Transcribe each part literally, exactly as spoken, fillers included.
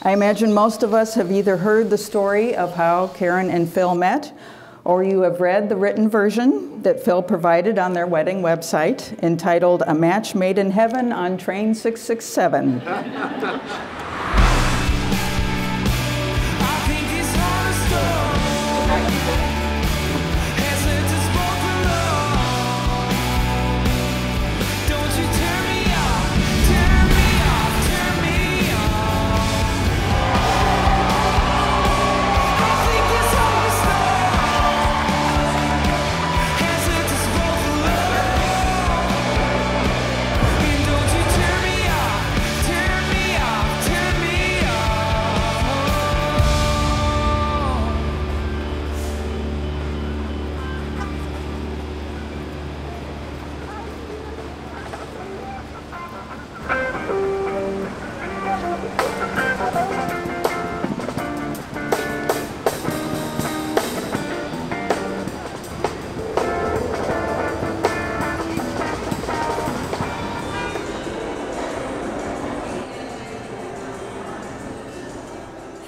I imagine most of us have either heard the story of how Karen and Phil met, or you have read the written version that Phil provided on their wedding website, entitled "A Match Made in Heaven on Train six six seven.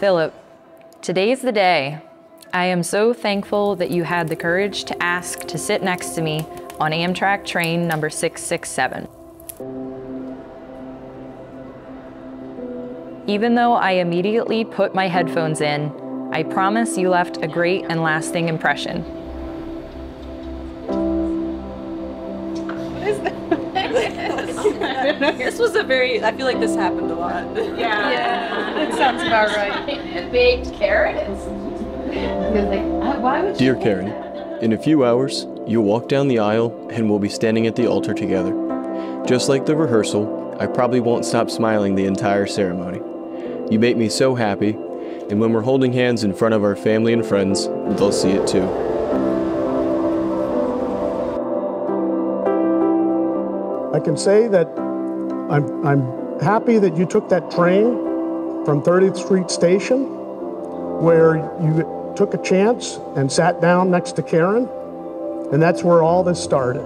Philip, today is the day. I am so thankful that you had the courage to ask to sit next to me on Amtrak train number six six seven. Even though I immediately put my headphones in, I promise you left a great and lasting impression. What is that? This was a very, I feel like this happened a lot. Yeah. yeah. That sounds about right. Baked carrots. Why would Dear Karen, in a few hours, you'll walk down the aisle and we'll be standing at the altar together. Just like the rehearsal, I probably won't stop smiling the entire ceremony. You make me so happy, and when we're holding hands in front of our family and friends, they'll see it too. I can say that I'm, I'm happy that you took that train from thirtieth street Station, where you took a chance and sat down next to Karen, and that's where all this started.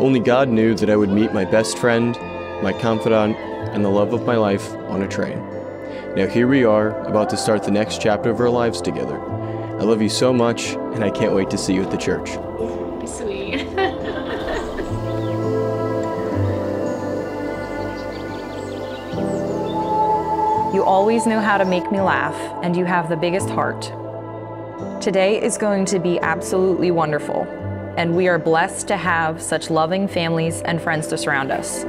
Only God knew that I would meet my best friend, my confidant, and the love of my life on a train. Now here we are, about to start the next chapter of our lives together. I love you so much, and I can't wait to see you at the church. Sweet. You always know how to make me laugh, and you have the biggest heart. Today is going to be absolutely wonderful, and we are blessed to have such loving families and friends to surround us.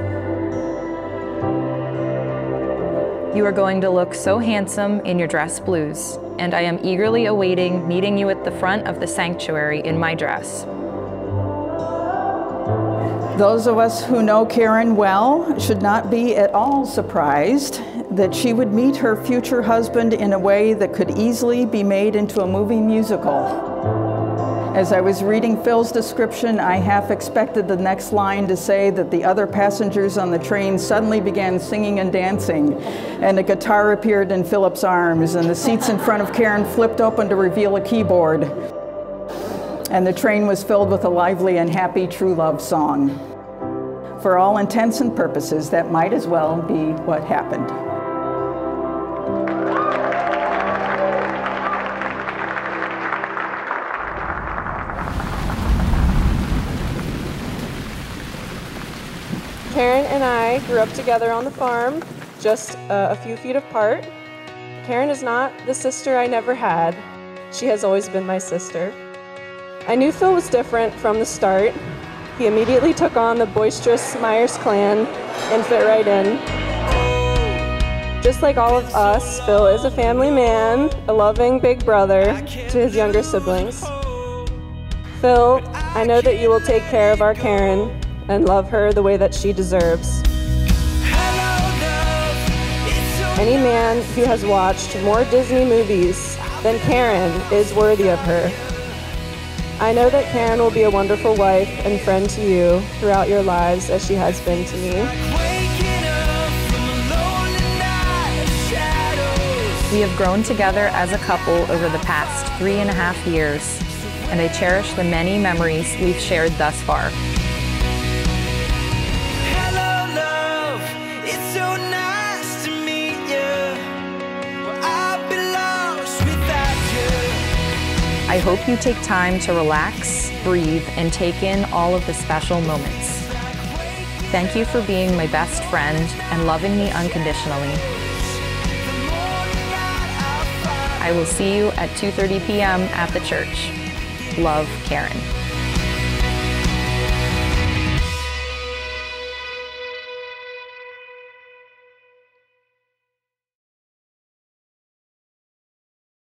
You are going to look so handsome in your dress blues, and I am eagerly awaiting meeting you at the front of the sanctuary in my dress. Those of us who know Karen well should not be at all surprised that she would meet her future husband in a way that could easily be made into a movie musical. As I was reading Phil's description, I half expected the next line to say that the other passengers on the train suddenly began singing and dancing, and a guitar appeared in Philip's arms, and the seats in front of Karen flipped open to reveal a keyboard. And the train was filled with a lively and happy true love song. For all intents and purposes, that might as well be what happened. Karen and I grew up together on the farm, just uh, a few feet apart. Karen is not the sister I never had. She has always been my sister. I knew Phil was different from the start. He immediately took on the boisterous Myers clan and fit right in. Just like all of us, Phil is a family man, a loving big brother to his younger siblings. Phil, I know that you will take care of our Karen and love her the way that she deserves. Any man who has watched more Disney movies than Karen is worthy of her. I know that Karen will be a wonderful wife and friend to you throughout your lives, as she has been to me. We have grown together as a couple over the past three and a half years, and I cherish the many memories we've shared thus far. Hello, love. It's so nice to I hope you take time to relax, breathe, and take in all of the special moments. Thank you for being my best friend and loving me unconditionally. I will see you at two thirty p m at the church. Love, Karen.